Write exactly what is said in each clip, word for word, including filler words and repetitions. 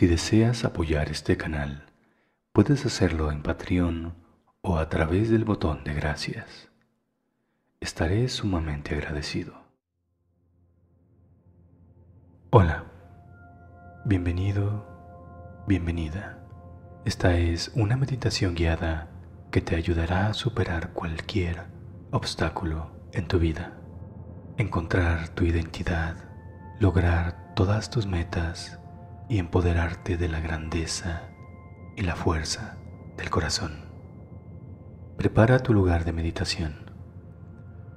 Si deseas apoyar este canal, puedes hacerlo en Patreon o a través del botón de gracias. Estaré sumamente agradecido. Hola, bienvenido, bienvenida. Esta es una meditación guiada que te ayudará a superar cualquier obstáculo en tu vida, encontrar tu identidad, lograr todas tus metas y empoderarte de la grandeza y la fuerza del corazón. Prepara tu lugar de meditación.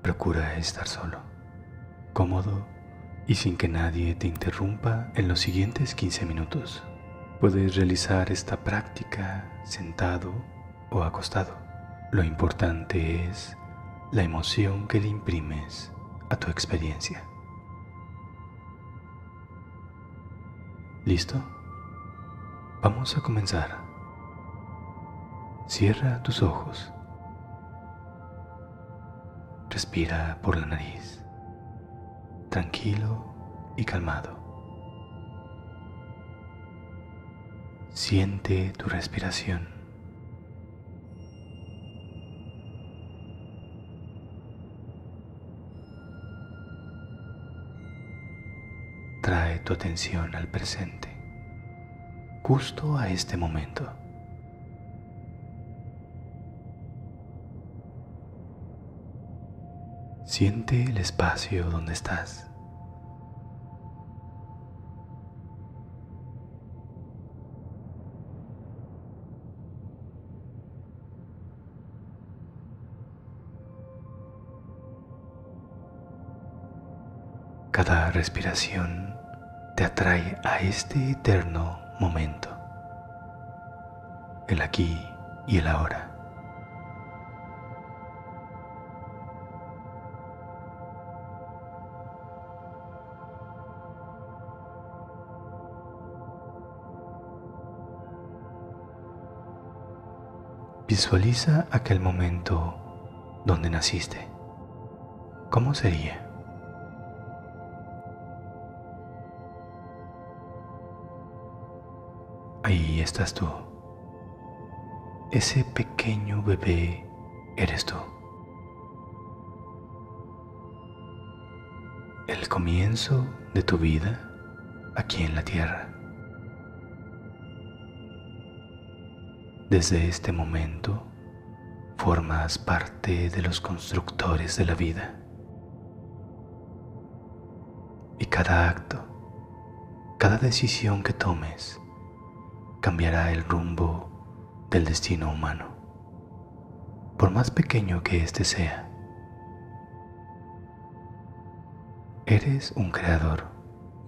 Procura estar solo, cómodo y sin que nadie te interrumpa en los siguientes quince minutos. Puedes realizar esta práctica sentado o acostado. Lo importante es la emoción que le imprimes a tu experiencia. ¿Listo? Vamos a comenzar. Cierra tus ojos. Respira por la nariz, tranquilo y calmado. Siente tu respiración. Trae tu atención al presente, justo a este momento. Siente el espacio donde estás. Cada respiración te atrae a este eterno momento, el aquí y el ahora. Visualiza aquel momento donde naciste. ¿Cómo sería? Ahí estás tú. Ese pequeño bebé eres tú. El comienzo de tu vida aquí en la tierra. Desde este momento, formas parte de los constructores de la vida. Y cada acto, cada decisión que tomes, cambiará el rumbo del destino humano, por más pequeño que éste sea. Eres un creador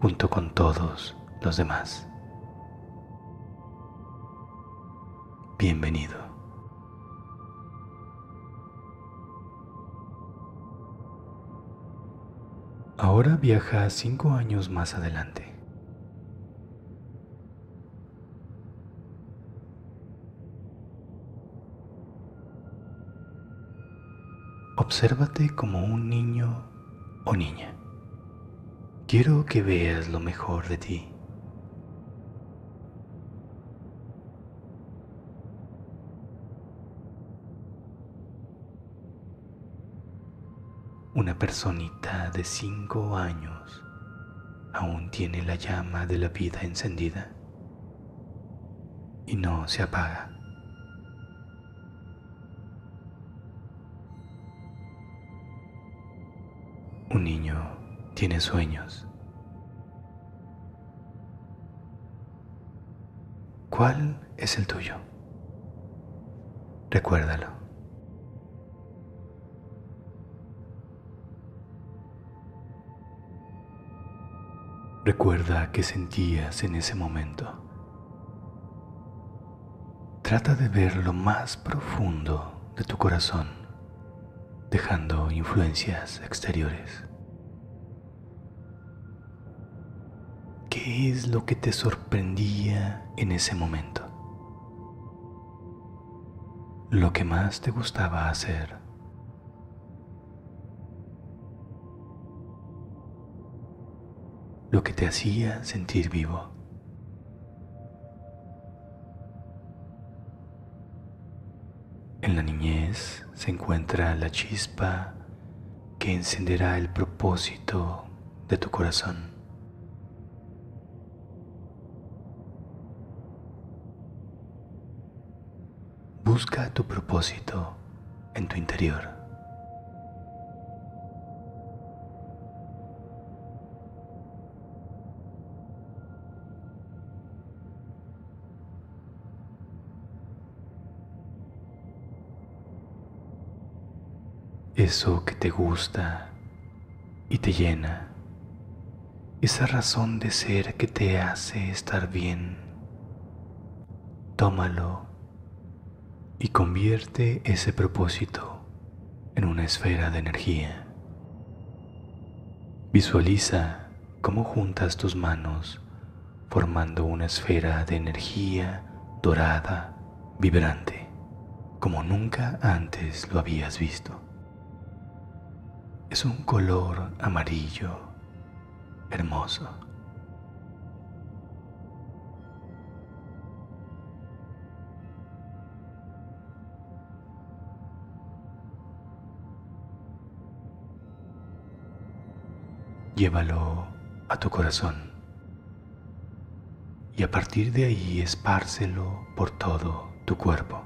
junto con todos los demás. Bienvenido. Ahora viaja cinco años más adelante. Obsérvate como un niño o niña. Quiero que veas lo mejor de ti. Una personita de cinco años aún tiene la llama de la vida encendida y no se apaga. Un niño tiene sueños. ¿Cuál es el tuyo? Recuérdalo. Recuerda qué sentías en ese momento. Trata de ver lo más profundo de tu corazón, dejando influencias exteriores. ¿Qué es lo que te sorprendía en ese momento? Lo que más te gustaba hacer. Lo que te hacía sentir vivo. En la niñez se encuentra la chispa que encenderá el propósito de tu corazón. Busca tu propósito en tu interior. Eso que te gusta y te llena, esa razón de ser que te hace estar bien, tómalo y convierte ese propósito en una esfera de energía. Visualiza cómo juntas tus manos formando una esfera de energía dorada, vibrante, como nunca antes lo habías visto. Es un color amarillo, hermoso. Llévalo a tu corazón y a partir de ahí espárcelo por todo tu cuerpo.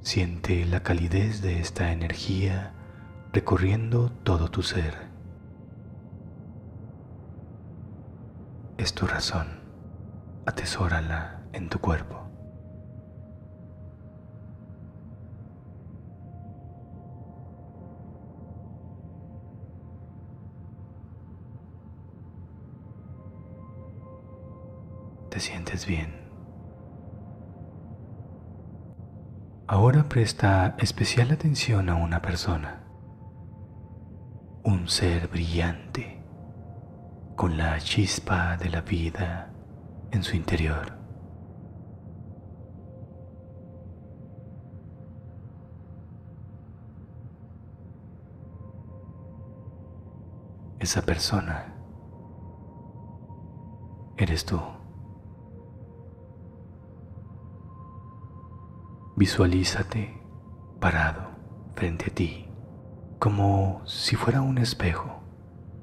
Siente la calidez de esta energía recorriendo todo tu ser. Es tu razón. Atesórala en tu cuerpo. Te sientes bien. Ahora presta especial atención a una persona, un ser brillante, con la chispa de la vida en su interior. Esa persona eres tú. Visualízate parado frente a ti, como si fuera un espejo,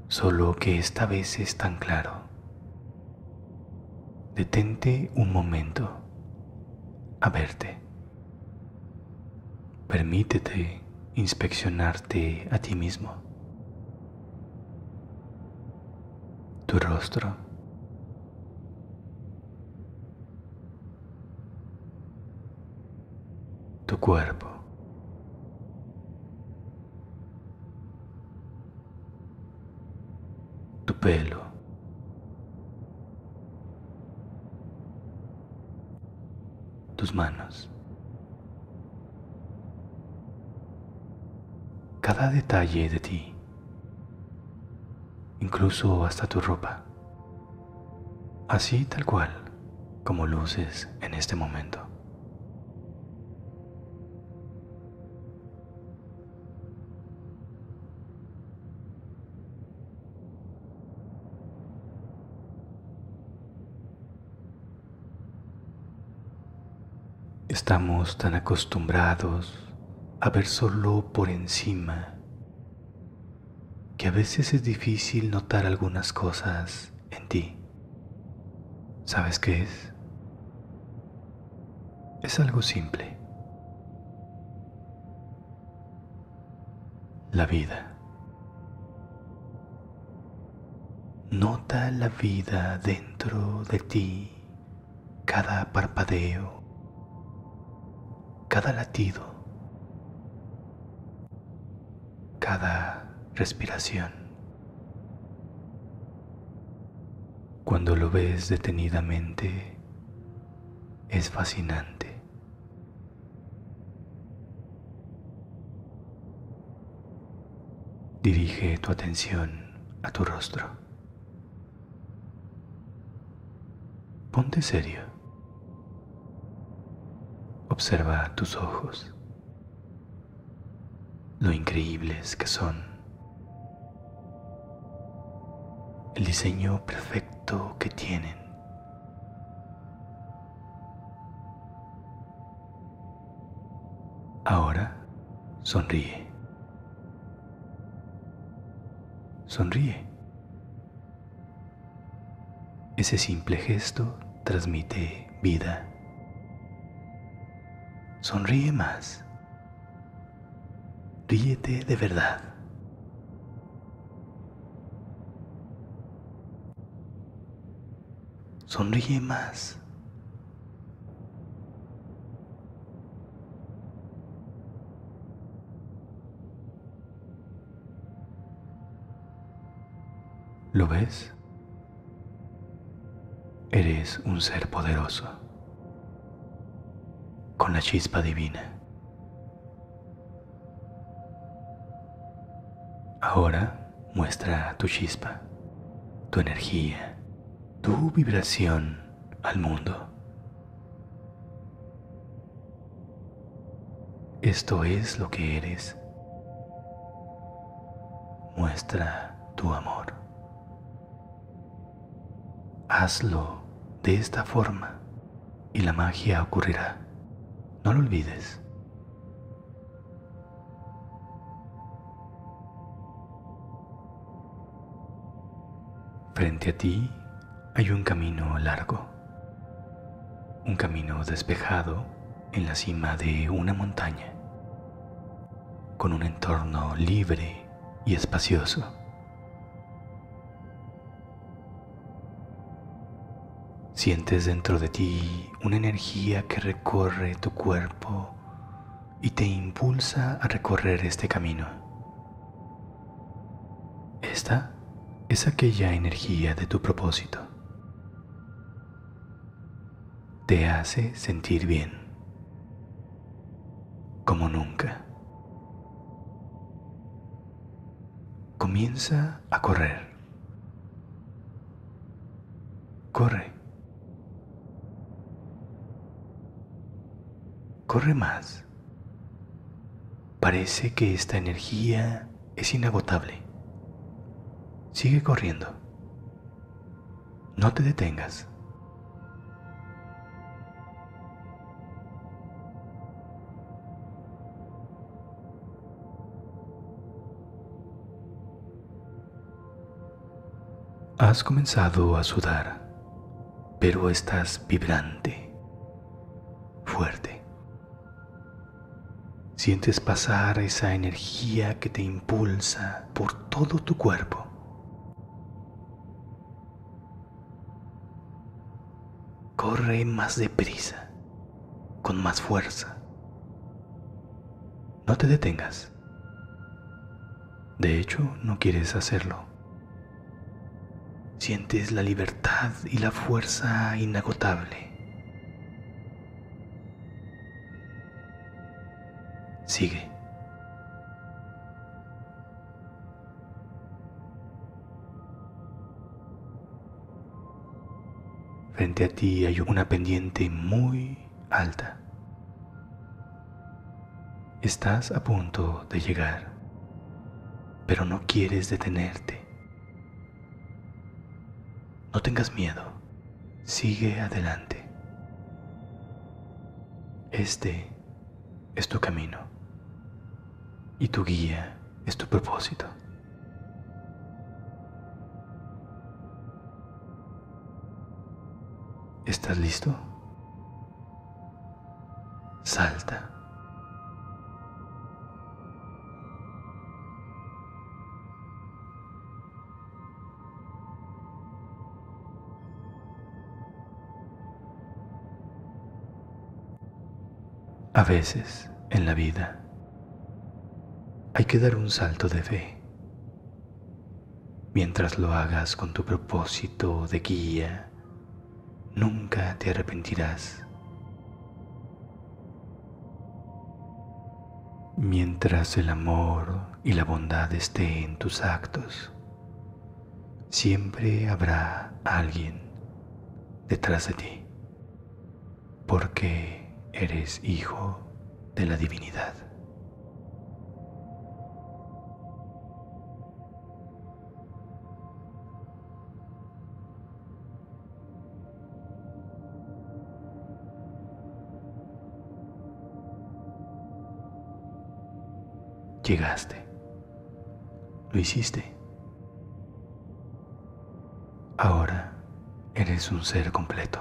solo que esta vez es tan claro. Detente un momento a verte. Permítete inspeccionarte a ti mismo. Tu rostro. Tu cuerpo, tu pelo, tus manos. Cada detalle de ti, incluso hasta tu ropa, así tal cual como luces en este momento. Estamos tan acostumbrados a ver solo por encima que a veces es difícil notar algunas cosas en ti. ¿Sabes qué es? Es algo simple. La vida. Nota la vida dentro de ti, cada parpadeo, cada latido, cada respiración. Cuando lo ves detenidamente, es fascinante. Dirige tu atención a tu rostro. Ponte serio. Observa tus ojos, lo increíbles que son, el diseño perfecto que tienen. Ahora sonríe. Sonríe. Ese simple gesto transmite vida. Sonríe más. Ríete de verdad. Sonríe más. ¿Lo ves? Eres un ser poderoso, con la chispa divina. Ahora muestra tu chispa, tu energía, tu vibración al mundo. Esto es lo que eres. Muestra tu amor. Hazlo de esta forma y la magia ocurrirá. No lo olvides. Frente a ti hay un camino largo, un camino despejado en la cima de una montaña, con un entorno libre y espacioso. Sientes dentro de ti una energía que recorre tu cuerpo y te impulsa a recorrer este camino. Esta es aquella energía de tu propósito. Te hace sentir bien, como nunca. Comienza a correr. Corre. Corre más. Parece que esta energía es inagotable. Sigue corriendo. No te detengas. Has comenzado a sudar, pero estás vibrante, fuerte. Sientes pasar esa energía que te impulsa por todo tu cuerpo. Corre más deprisa, con más fuerza. No te detengas. De hecho, no quieres hacerlo. Sientes la libertad y la fuerza inagotable. Sigue. Frente a ti hay una pendiente muy alta. Estás a punto de llegar, pero no quieres detenerte. No tengas miedo. Sigue adelante. Este es tu camino. Y tu guía es tu propósito. ¿Estás listo? Salta. A veces, en la vida, hay que dar un salto de fe. Mientras lo hagas con tu propósito de guía, nunca te arrepentirás. Mientras el amor y la bondad esté en tus actos, siempre habrá alguien detrás de ti, porque eres hijo de la divinidad. Llegaste. Lo hiciste. Ahora eres un ser completo.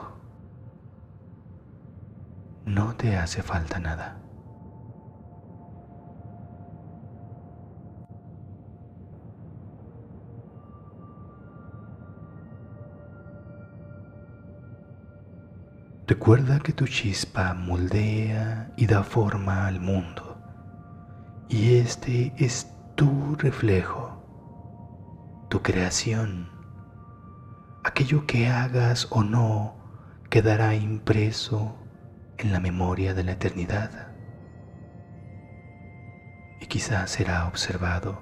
No te hace falta nada. Recuerda que tu chispa moldea y da forma al mundo, y este es tu reflejo, tu creación. Aquello que hagas o no quedará impreso en la memoria de la eternidad, y quizás será observado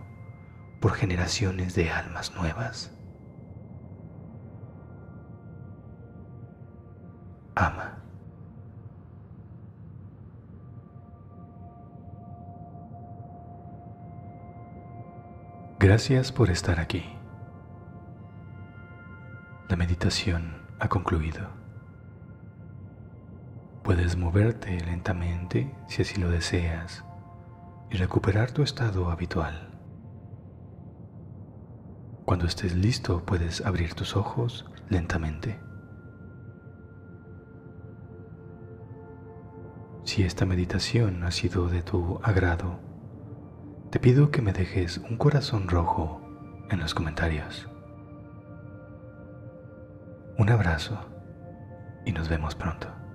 por generaciones de almas nuevas. Ama. Gracias por estar aquí. La meditación ha concluido. Puedes moverte lentamente si así lo deseas y recuperar tu estado habitual. Cuando estés listo, puedes abrir tus ojos lentamente. Si esta meditación ha sido de tu agrado, te pido que me dejes un corazón rojo en los comentarios. Un abrazo y nos vemos pronto.